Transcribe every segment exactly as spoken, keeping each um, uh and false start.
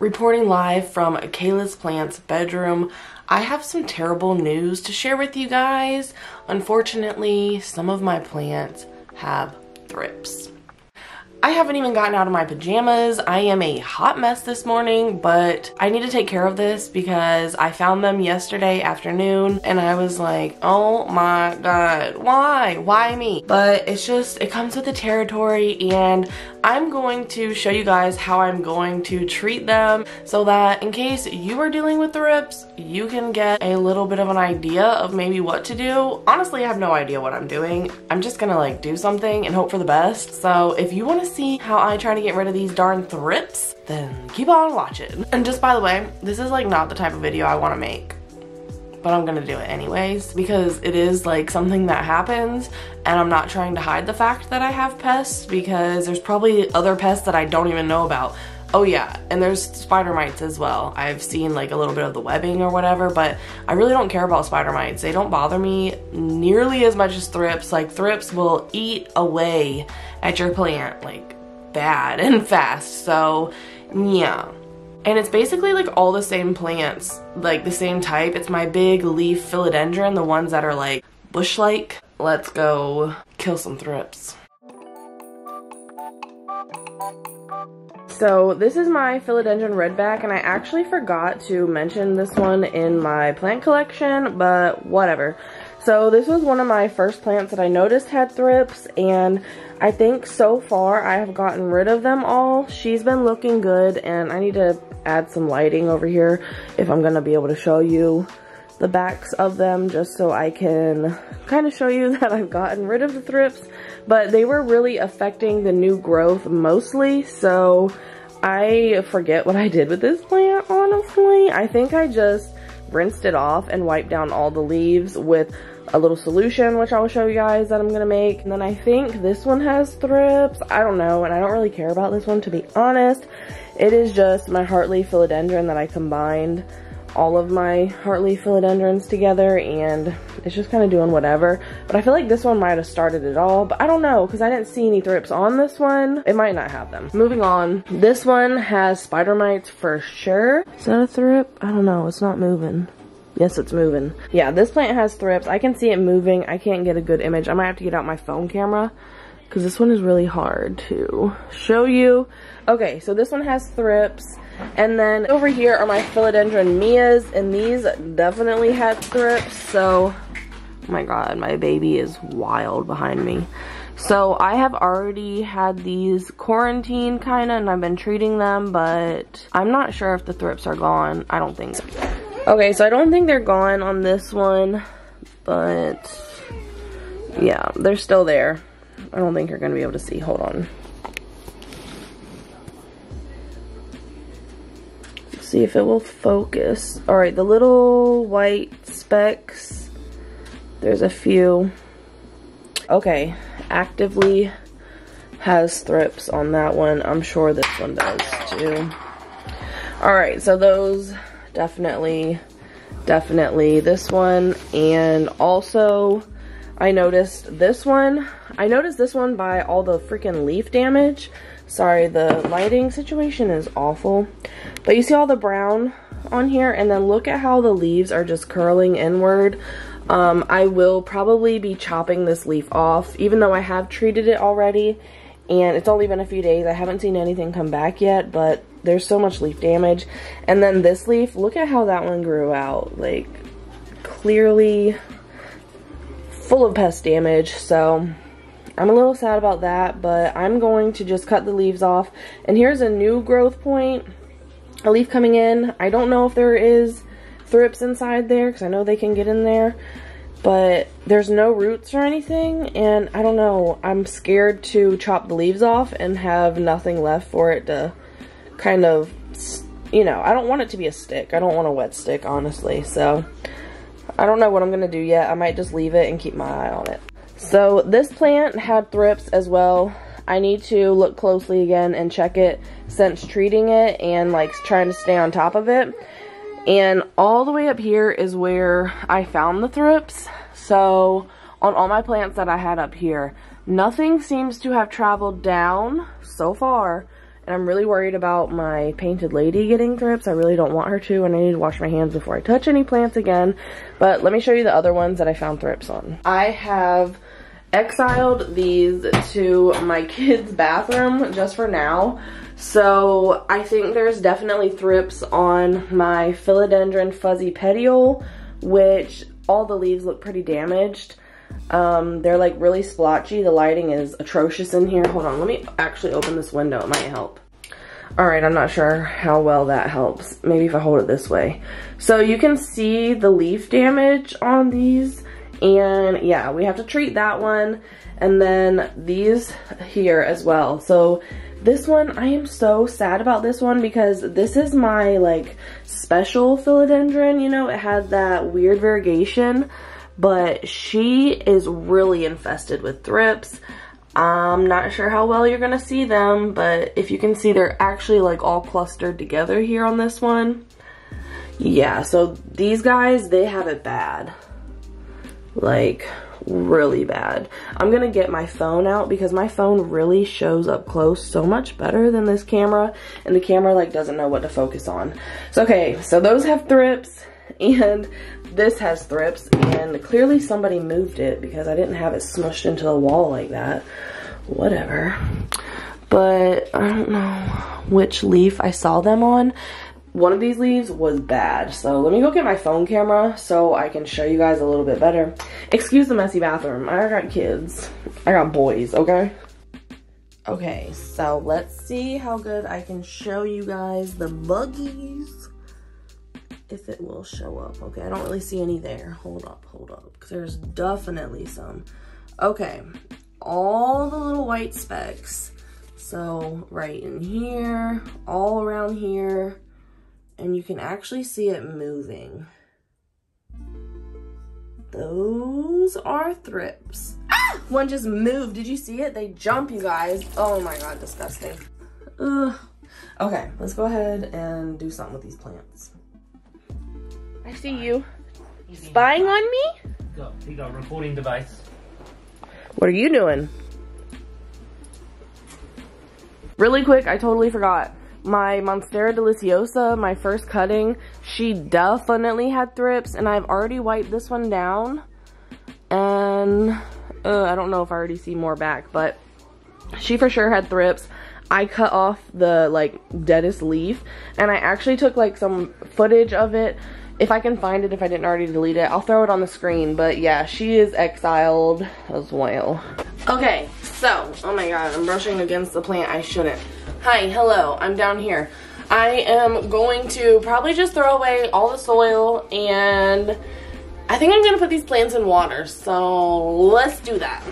Reporting live from Kayla's Plants bedroom, I have some terrible news to share with you guys. Unfortunately, some of my plants have thrips. I haven't even gotten out of my pajamas. I am a hot mess this morning, but I need to take care of this because I found them yesterday afternoon and I was like, oh my god, why? Why me? But it's just, it comes with the territory, and I'm going to show you guys how I'm going to treat them so that in case you are dealing with thrips, you can get a little bit of an idea of maybe what to do. Honestly, I have no idea what I'm doing. I'm just gonna like do something and hope for the best. So if you want to see how I try to get rid of these darn thrips, then keep on watching. And just by the way, this is like not the type of video I want to make, but I'm gonna do it anyways because it is like something that happens and I'm not trying to hide the fact that I have pests because there's probably other pests that I don't even know about. Oh yeah, and there's spider mites as well. I've seen like a little bit of the webbing or whatever, but I really don't care about spider mites. They don't bother me nearly as much as thrips. Like thrips will eat away at your plant like bad and fast, so yeah. And it's basically like all the same plants, like the same type. It's my big leaf philodendron, the ones that are like bush-like. Let's go kill some thrips. So this is my philodendron redback, and I actually forgot to mention this one in my plant collection, but whatever. So this was one of my first plants that I noticed had thrips, and I think so far I have gotten rid of them all. She's been looking good, and I need to add some lighting over here if I'm gonna be able to show you the backs of them, just so I can kind of show you that I've gotten rid of the thrips. But they were really affecting the new growth mostly, so I forget what I did with this plant, honestly. I think I just rinsed it off and wiped down all the leaves with a little solution, which I will show you guys that I'm gonna make. And then I think this one has thrips. I don't know, and I don't really care about this one, to be honest. It is just my Heartleaf philodendron that I combined all of my Heartleaf philodendrons together, and it's just kind of doing whatever. But I feel like this one might have started it all, but I don't know because I didn't see any thrips on this one. It might not have them. Moving on, this one has spider mites for sure. Is that a thrip? I don't know, it's not moving. Yes, it's moving. Yeah, this plant has thrips. I can see it moving. I can't get a good image. I might have to get out my phone camera because this one is really hard to show you. Okay, so this one has thrips. And then over here are my philodendron Mias, and these definitely had thrips. So, oh my god, my baby is wild behind me. So I have already had these quarantine kinda, and I've been treating them, but I'm not sure if the thrips are gone. I don't think so. Okay, so I don't think they're gone on this one, but yeah, they're still there. I don't think you're gonna be able to see. Hold on. See if it will focus. All right, the little white specks, there's a few. Okay, actively has thrips on that one. I'm sure this one does too. All right, so those definitely, definitely this one. And also I noticed this one. I noticed this one by all the freaking leaf damage. Sorry, the lighting situation is awful. But you see all the brown on here, and then look at how the leaves are just curling inward. Um, I will probably be chopping this leaf off, even though I have treated it already. And it's only been a few days. I haven't seen anything come back yet, but there's so much leaf damage. And then this leaf, look at how that one grew out. Like, clearly full of pest damage, so I'm a little sad about that, but I'm going to just cut the leaves off. And here's a new growth point, a leaf coming in. I don't know if there is thrips inside there because I know they can get in there, but there's no roots or anything, and I don't know. I'm scared to chop the leaves off and have nothing left for it to kind of, you know, I don't want it to be a stick. I don't want a wet stick, honestly, so I don't know what I'm gonna do yet. I might just leave it and keep my eye on it. So this plant had thrips as well. I need to look closely again and check it since treating it and like trying to stay on top of it. And all the way up here is where I found the thrips. So on all my plants that I had up here, nothing seems to have traveled down so far. And I'm really worried about my Painted Lady getting thrips. I really don't want her to, and I need to wash my hands before I touch any plants again. But let me show you the other ones that I found thrips on. I have exiled these to my kids' bathroom just for now. So I think there's definitely thrips on my Philodendron Fuzzy Petiole, which all the leaves look pretty damaged. Um, they're like really splotchy. The lighting is atrocious in here. Hold on, let me actually open this window. It might help. Alright, I'm not sure how well that helps. Maybe if I hold it this way. So you can see the leaf damage on these. And yeah, we have to treat that one. And then these here as well. So this one, I am so sad about this one because this is my like special philodendron. You know, it had that weird variegation. But she is really infested with thrips. I'm not sure how well you're gonna see them, but if you can see, they're actually like all clustered together here on this one. Yeah, so these guys, they have it bad. Like, really bad. I'm gonna get my phone out because my phone really shows up close so much better than this camera, and the camera like doesn't know what to focus on. So okay, so those have thrips, and this has thrips, and clearly somebody moved it because I didn't have it smushed into the wall like that. Whatever. But I don't know which leaf I saw them on. One of these leaves was bad. So let me go get my phone camera so I can show you guys a little bit better. Excuse the messy bathroom. I got kids. I got boys, okay? Okay, so let's see how good I can show you guys the buggies. If it will show up. Okay, I don't really see any there. Hold up, hold up. Because there's definitely some. Okay, all the little white specks. So, right in here, all around here. And you can actually see it moving. Those are thrips. Ah! One just moved. Did you see it? They jump, you guys. Oh my god, disgusting. Ugh. Okay, let's go ahead and do something with these plants. I see you. you Spying on me? Got, you got a recording device. What are you doing? Really quick, I totally forgot. My Monstera Deliciosa, my first cutting, she definitely had thrips, and I've already wiped this one down. And uh, I don't know if I already see more back, but she for sure had thrips. I cut off the like deadest leaf, and I actually took like some footage of it. If I can find it, if I didn't already delete it, I'll throw it on the screen. But yeah, she is exiled as well. Okay, so, oh my god, I'm brushing against the plant. I shouldn't. Hi, hello, I'm down here. I am going to probably just throw away all the soil, and I think I'm going to put these plants in water. So let's do that.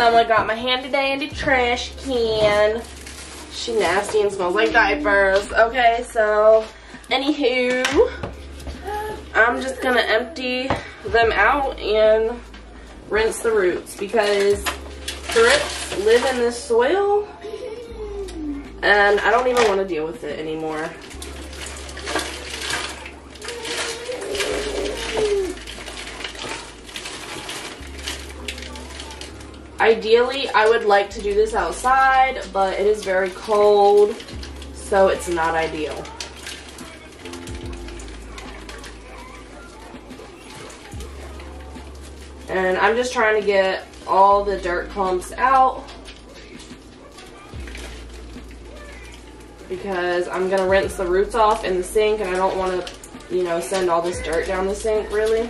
So I got my handy-dandy trash can. She nasty and smells like diapers. Okay, so anywho, I'm just gonna empty them out and rinse the roots because thrips live in this soil, and I don't even want to deal with it anymore. Ideally, I would like to do this outside, but it is very cold, so it's not ideal. And I'm just trying to get all the dirt clumps out because I'm gonna rinse the roots off in the sink, and I don't want to, you know, send all this dirt down the sink, really.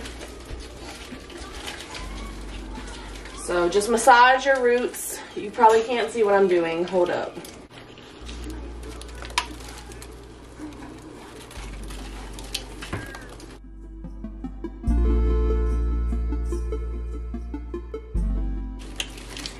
So just massage your roots. You probably can't see what I'm doing. Hold up.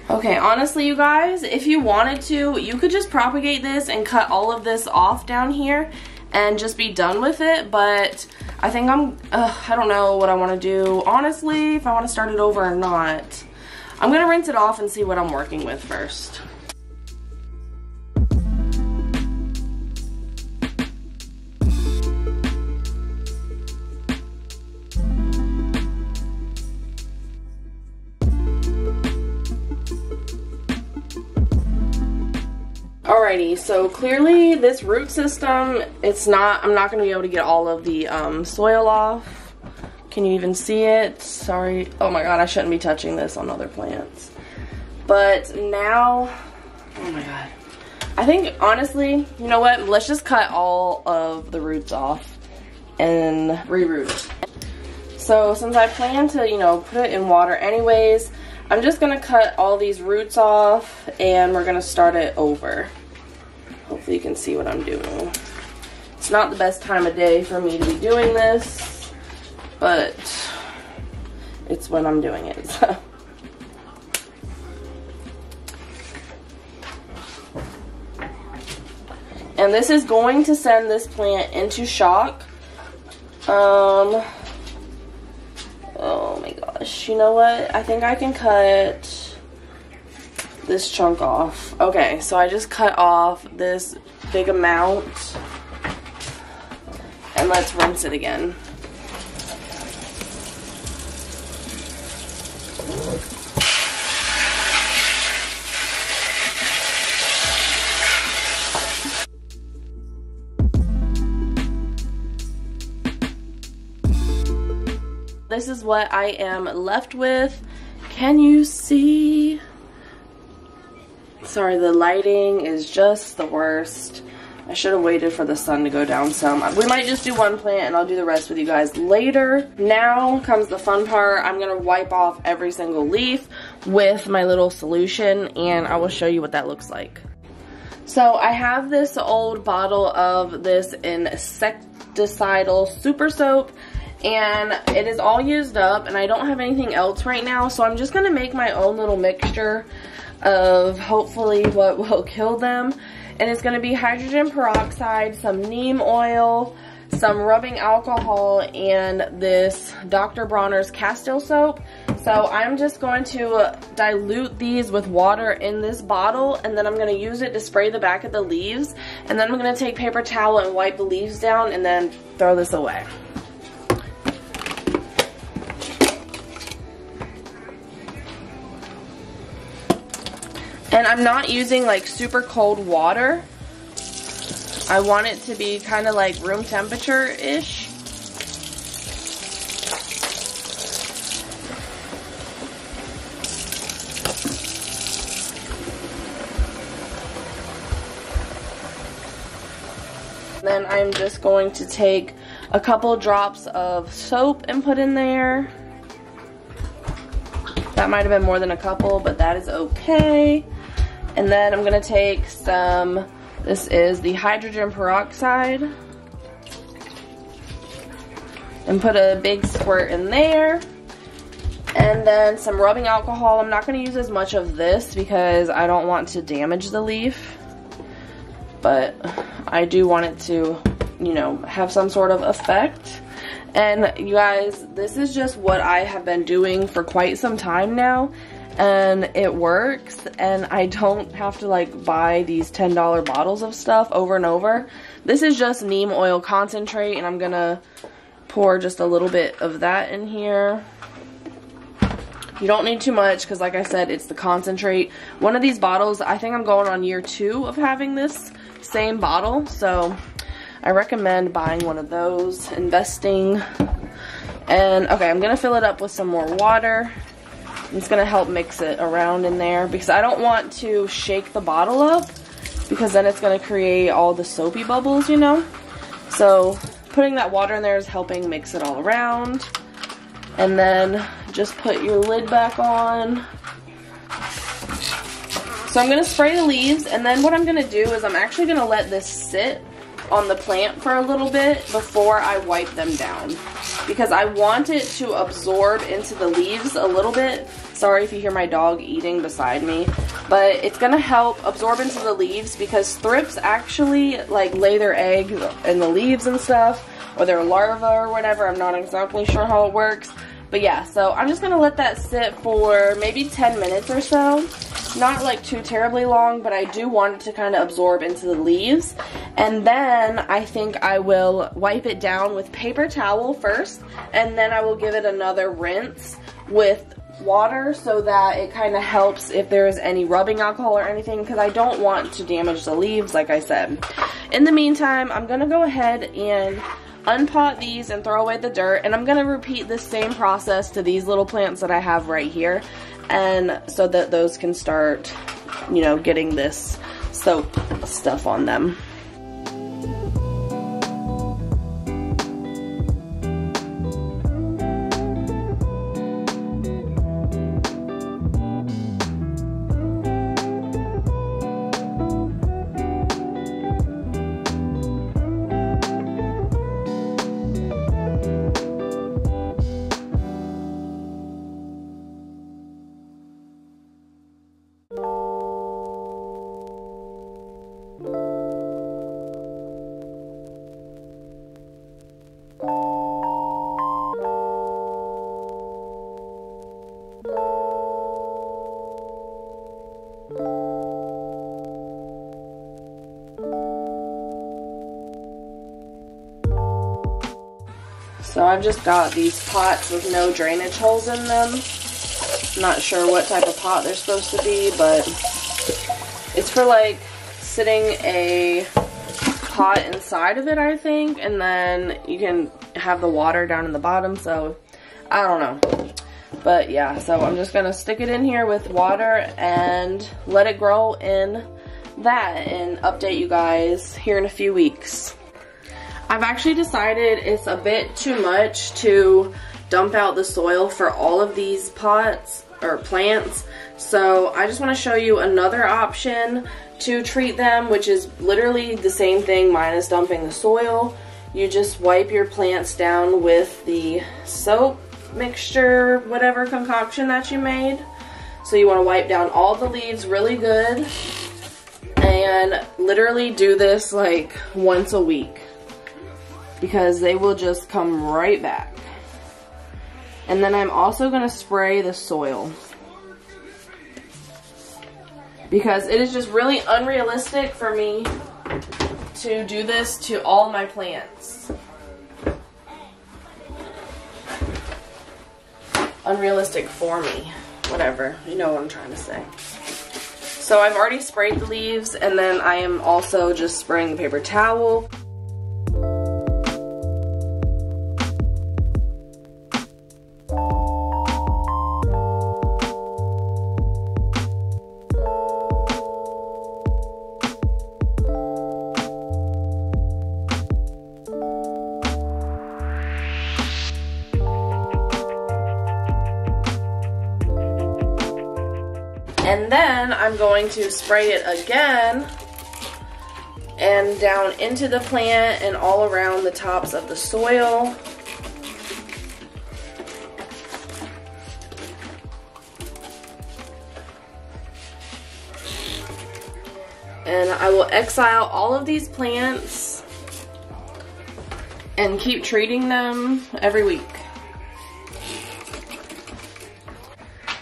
Okay, honestly, you guys, if you wanted to, you could just propagate this and cut all of this off down here and just be done with it, but I think I'm, uh, I don't know what I want to do, honestly, if I want to start it over or not. I'm gonna rinse it off and see what I'm working with first. Alrighty, so clearly this root system, it's not, I'm not going to be able to get all of the um, soil off. Can you even see it? Sorry. Oh my god, I shouldn't be touching this on other plants. But now, oh my god. I think, honestly, you know what? Let's just cut all of the roots off and reroot. So since I plan to, you know, put it in water anyways, I'm just going to cut all these roots off and we're going to start it over. Hopefully you can see what I'm doing. It's not the best time of day for me to be doing this, but it's when I'm doing it. So. And this is going to send this plant into shock. Um, oh my gosh, you know what? I think I can cut this chunk off. Okay, so I just cut off this big amount. And let's rinse it again. This is what I am left with. Can you see? Sorry, the lighting is just the worst. I should have waited for the sun to go down some. We might just do one plant and I'll do the rest with you guys later. Now comes the fun part. I'm gonna wipe off every single leaf with my little solution and I will show you what that looks like. So I have this old bottle of this insecticidal super soap. And it is all used up and I don't have anything else right now, so I'm just gonna make my own little mixture of hopefully what will kill them. And it's gonna be hydrogen peroxide, some neem oil, some rubbing alcohol, and this Doctor Bronner's Castile soap. So I'm just going to dilute these with water in this bottle, and then I'm gonna use it to spray the back of the leaves. And then I'm gonna take paper towel and wipe the leaves down and then throw this away. And I'm not using like super cold water. I want it to be kind of like room temperature-ish. Then I'm just going to take a couple drops of soap and put in there. That might have been more than a couple, but that is okay. And then I'm gonna take some, this is the hydrogen peroxide, and put a big squirt in there. And then some rubbing alcohol. I'm not gonna use as much of this because I don't want to damage the leaf, but I do want it to, you know, have some sort of effect. And you guys, this is just what I have been doing for quite some time now. And it works, and I don't have to like buy these ten dollar bottles of stuff over and over. This is just neem oil concentrate, and I'm gonna pour just a little bit of that in here. You don't need too much because like I said, it's the concentrate. One of these bottles, I think I'm going on year two of having this same bottle, so I recommend buying one of those, investing. And okay, I'm gonna fill it up with some more water. It's gonna help mix it around in there because I don't want to shake the bottle up because then it's gonna create all the soapy bubbles, you know? So putting that water in there is helping mix it all around. And then just put your lid back on. So I'm gonna spray the leaves, and then what I'm gonna do is I'm actually gonna let this sit on the plant for a little bit before I wipe them down, because I want it to absorb into the leaves a little bit. Sorry if you hear my dog eating beside me, but it's gonna help absorb into the leaves because thrips actually like lay their egg in the leaves and stuff, or their larvae or whatever. I'm not exactly sure how it works, but yeah, so I'm just gonna let that sit for maybe ten minutes or so. Not like too terribly long, but I do want it to kind of absorb into the leaves. And then I think I will wipe it down with paper towel first, and then I will give it another rinse with water so that it kind of helps if there is any rubbing alcohol or anything, because I don't want to damage the leaves, like I said. In the meantime, I'm gonna go ahead and unpot these and throw away the dirt, and I'm gonna repeat the same process to these little plants that I have right here, and so that those can start, you know, getting this soap stuff on them. So I've just got these pots with no drainage holes in them. Not sure what type of pot they're supposed to be, but it's for like sitting a pot inside of it, I think, and then you can have the water down in the bottom, so I don't know. But yeah, so I'm just gonna stick it in here with water and let it grow in that and update you guys here in a few weeks. I've actually decided it's a bit too much to dump out the soil for all of these pots or plants, so I just want to show you another option to treat them, which is literally the same thing minus dumping the soil. You just wipe your plants down with the soap mixture, whatever concoction that you made. So you want to wipe down all the leaves really good and literally do this like once a week, because they will just come right back. And then I'm also gonna spray the soil, because it is just really unrealistic for me to do this to all my plants. Unrealistic for me, whatever, you know what I'm trying to say. So I've already sprayed the leaves, and then I am also just spraying the paper towel. And then I'm going to spray it again and down into the plant and all around the tops of the soil. And I will exile all of these plants and keep treating them every week.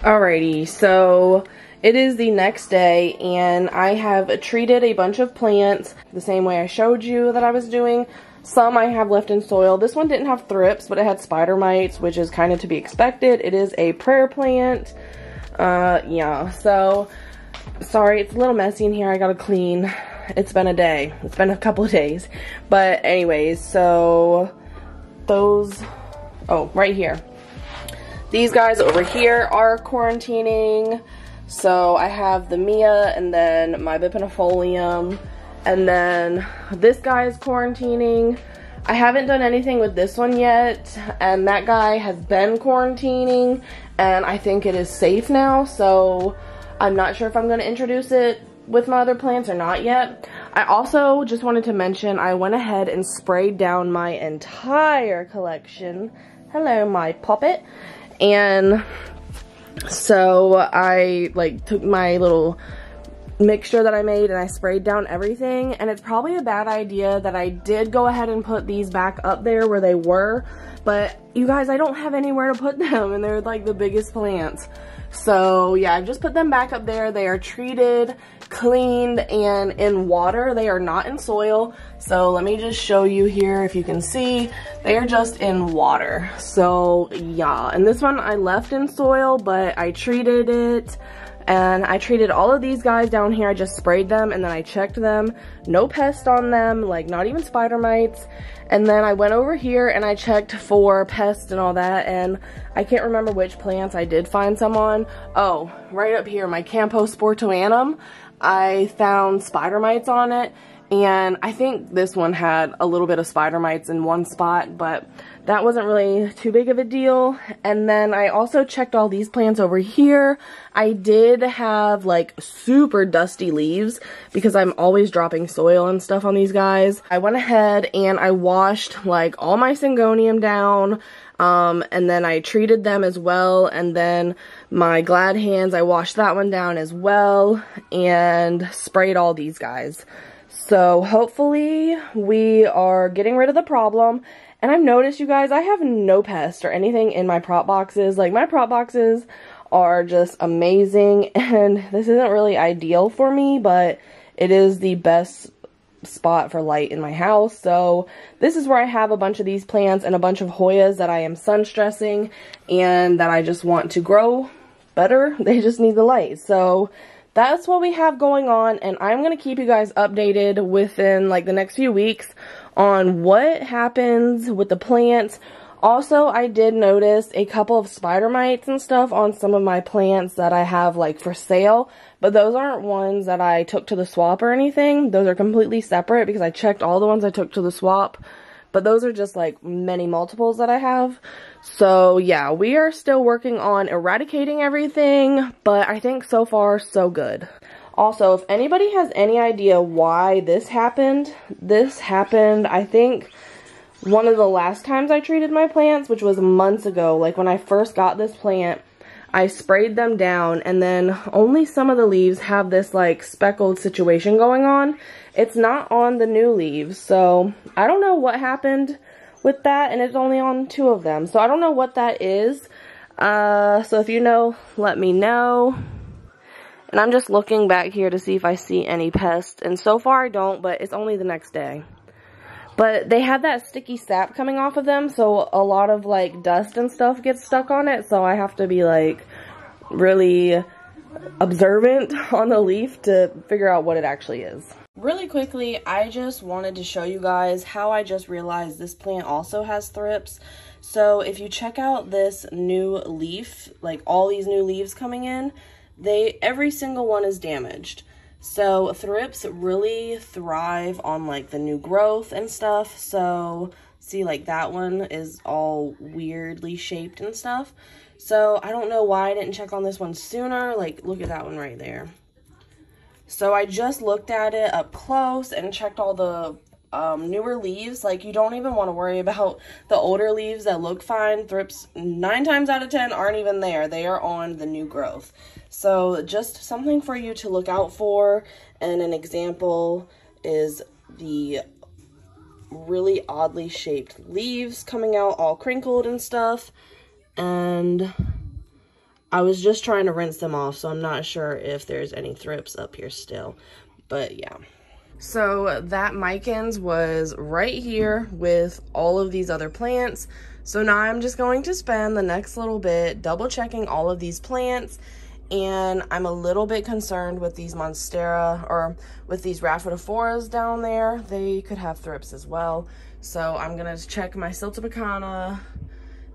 Alrighty, so it is the next day, and I have treated a bunch of plants the same way I showed you that I was doing. Some I have left in soil. This one didn't have thrips, but it had spider mites, which is kind of to be expected. It is a prayer plant. Uh, yeah, so sorry, it's a little messy in here. I gotta clean. It's been a day. It's been a couple of days. But anyways, so those, oh, right here. These guys over here are quarantining. So I have the Mia, and then my Vipinifolium, and then this guy is quarantining. I haven't done anything with this one yet, and that guy has been quarantining, and I think it is safe now, so I'm not sure if I'm gonna introduce it with my other plants or not yet. I also just wanted to mention I went ahead and sprayed down my entire collection. Hello, my poppet. And so I like took my little mixture that I made and I sprayed down everything, and it's probably a bad idea that I did go ahead and put these back up there where they were, but you guys, I don't have anywhere to put them, and they're like the biggest plants. So yeah, I've just put them back up there. They are treated, cleaned, and in water. They are not in soil. So let me just show you here if you can see. They are just in water. So yeah, and this one I left in soil, but I treated it. And I treated all of these guys down here. I just sprayed them and then I checked them. No pests on them, like not even spider mites. And then I went over here and I checked for pests and all that, and I can't remember which plants I did find some on. Oh, right up here, my Camposportoanum. I found spider mites on it, and I think this one had a little bit of spider mites in one spot, but that wasn't really too big of a deal. And then I also checked all these plants over here. I did have like super dusty leaves because I'm always dropping soil and stuff on these guys. I went ahead and I washed like all my Syngonium down, um, and then I treated them as well. And then my Glad Hands, I washed that one down as well and sprayed all these guys. So hopefully we are getting rid of the problem. And I've noticed, you guys, I have no pests or anything in my prop boxes. Like, my prop boxes are just amazing, and this isn't really ideal for me, but it is the best spot for light in my house. So this is where I have a bunch of these plants and a bunch of Hoyas that I am sun stressing and that I just want to grow better. They just need the light. So that's what we have going on, and I'm going to keep you guys updated within like the next few weeks on what happens with the plants. Also, I did notice a couple of spider mites and stuff on some of my plants that I have like for sale, but those aren't ones that I took to the swap or anything. Those are completely separate because I checked all the ones I took to the swap, but those are just like many multiples that I have. So yeah, we are still working on eradicating everything, but I think so far so good. Also, if anybody has any idea why this happened, this happened I think one of the last times I treated my plants, which was months ago. Like when I first got this plant, I sprayed them down, and then only some of the leaves have this like speckled situation going on. It's not on the new leaves, so I don't know what happened with that, and it's only on two of them, so I don't know what that is. Uh, so if you know, let me know. And I'm just looking back here to see if I see any pests, and so far I don't, but it's only the next day. But they have that sticky sap coming off of them, so a lot of like dust and stuff gets stuck on it, so I have to be like really observant on the leaf to figure out what it actually is. Really quickly, I just wanted to show you guys how I just realized this plant also has thrips. So if you check out this new leaf, like all these new leaves coming in, they every single one is damaged. So thrips really thrive on like the new growth and stuff. So see, like that one is all weirdly shaped and stuff. So I don't know why I didn't check on this one sooner. Like look at that one right there. So I just looked at it up close and checked all the um, newer leaves. Like you don't even want to worry about the older leaves that look fine. Thrips nine times out of ten aren't even there. They are on the new growth. So just something for you to look out for, and an example is the really oddly shaped leaves coming out all crinkled and stuff, and I was just trying to rinse them off, so I'm not sure if there's any thrips up here still, but yeah. So that Micans was right here with all of these other plants, so now I'm just going to spend the next little bit double checking all of these plants. And I'm a little bit concerned with these Monstera, or with these Raphidophoras down there. They could have thrips as well. So I'm going to check my Siltapicana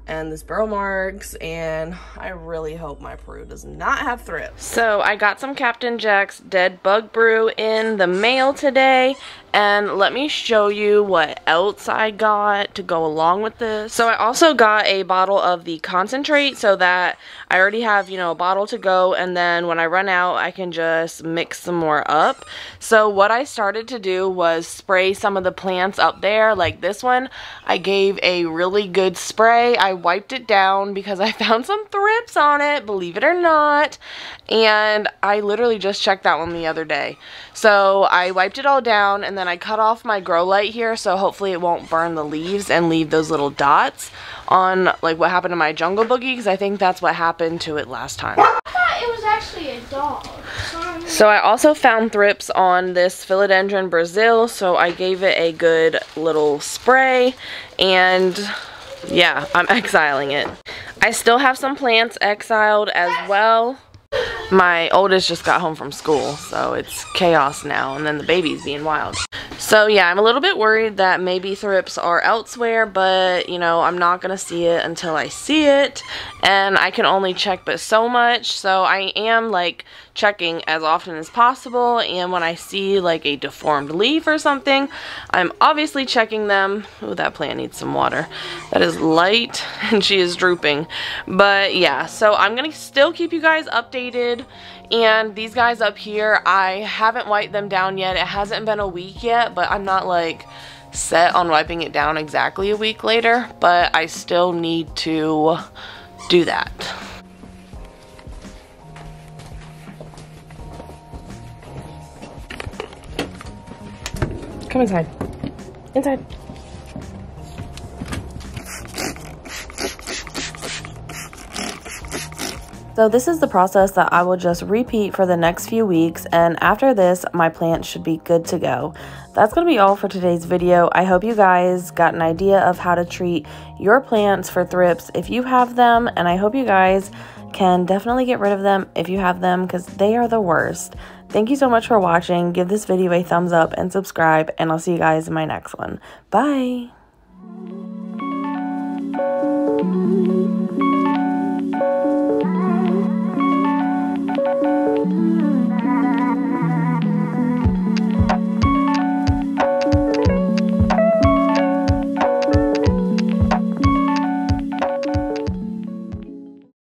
and this Burl Marks, and I really hope my Peru does not have thrips. So I got some Captain Jack's Dead Bug Brew in the mail today, and let me show you what else I got to go along with this. So I also got a bottle of the concentrate, so that I already have, you know, a bottle to go, and then when I run out I can just mix some more up. So what I started to do was spray some of the plants up there. Like this one, I gave a really good spray. I wiped it down because I found some thrips on it, believe it or not, and I literally just checked that one the other day. So I wiped it all down, and then I cut off my grow light here, so hopefully it won't burn the leaves and leave those little dots on like what happened to my jungle boogie, because I think that's what happened to it last time. I thought it was actually a dog. Sorry. So I also found thrips on this Philodendron Brazil, so I gave it a good little spray, and yeah, I'm exiling it. I still have some plants exiled as well. My oldest just got home from school, so it's chaos now, and then the baby's being wild. So yeah, I'm a little bit worried that maybe thrips are elsewhere, but you know, I'm not gonna see it until I see it, and I can only check but so much, so I am like checking as often as possible, and when I see like a deformed leaf or something, I'm obviously checking them. Oh, that plant needs some water. That is light, and she is drooping. But yeah, so I'm gonna still keep you guys updated. And these guys up here, I haven't wiped them down yet. It hasn't been a week yet, but I'm not like set on wiping it down exactly a week later, but I still need to do that. Come inside. Inside. So this is the process that I will just repeat for the next few weeks, and after this, my plants should be good to go. That's going to be all for today's video. I hope you guys got an idea of how to treat your plants for thrips if you have them, and I hope you guys can definitely get rid of them if you have them, because they are the worst. Thank you so much for watching. Give this video a thumbs up and subscribe, and I'll see you guys in my next one. Bye!